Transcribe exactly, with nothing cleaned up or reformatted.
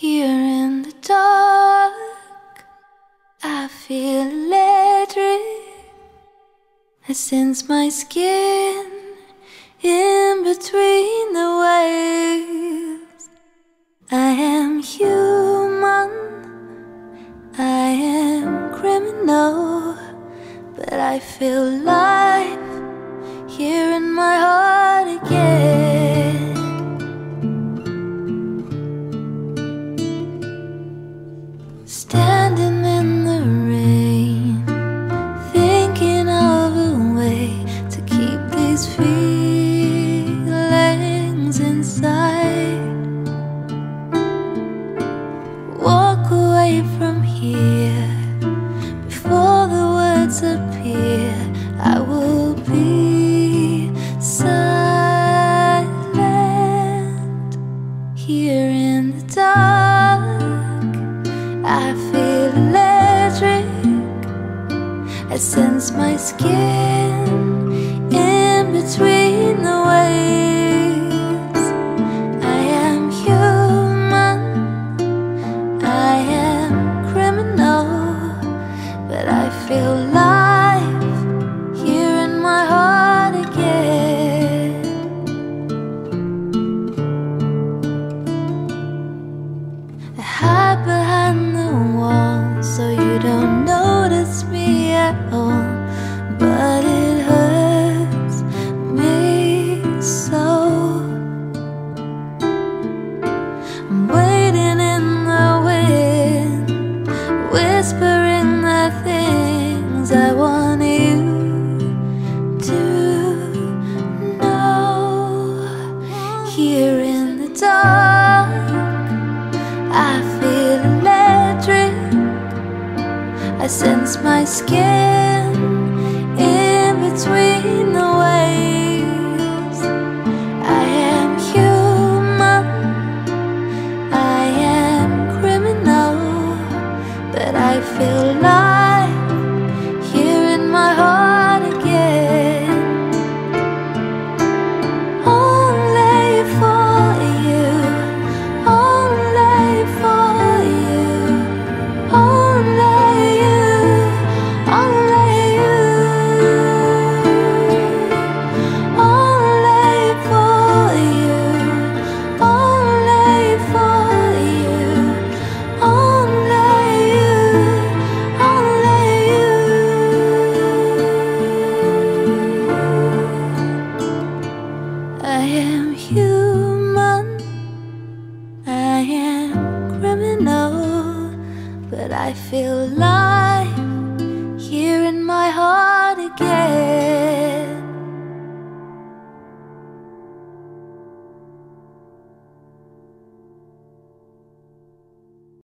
Here in the dark, I feel electric. I sense my skin in between the waves. I am human, I am criminal, but I feel life here in my heart again. Standing in the rain, thinking of a way to keep these feelings inside. Walk away from here before the words appear. I will be silent here in the dark. I feel electric. I sense my skin in between the waves. I am human, I am criminal, but I feel life here in my heart again. I hide behind the so you don't notice me at all, but it hurts me so. I'm waiting in the wind, whispering the things I want you to know. Here in the dark, I feel electric. I sense my skin in between the waves. I am human, I am criminal, but I feel life here in my heart again. Only for you, only for you, only. But I feel life here in my heart again.